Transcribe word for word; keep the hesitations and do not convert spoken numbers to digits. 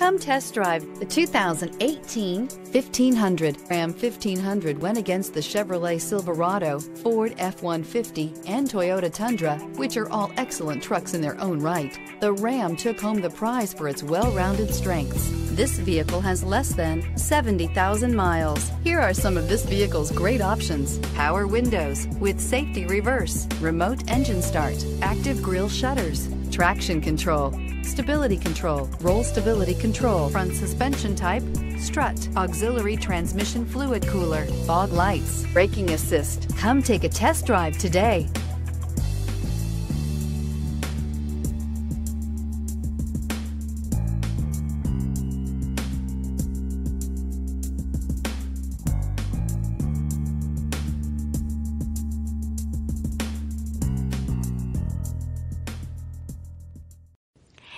Come test drive the two thousand eighteen fifteen hundred. Ram fifteen hundred went against the Chevrolet Silverado, Ford F one fifty, and Toyota Tundra, which are all excellent trucks in their own right. The Ram took home the prize for its well-rounded strengths. This vehicle has less than seventy thousand miles. Here are some of this vehicle's great options: power windows with safety reverse, remote engine start, active grille shutters, traction control, stability control, roll stability control, front suspension type, strut, auxiliary transmission fluid cooler, fog lights, braking assist. Come take a test drive today.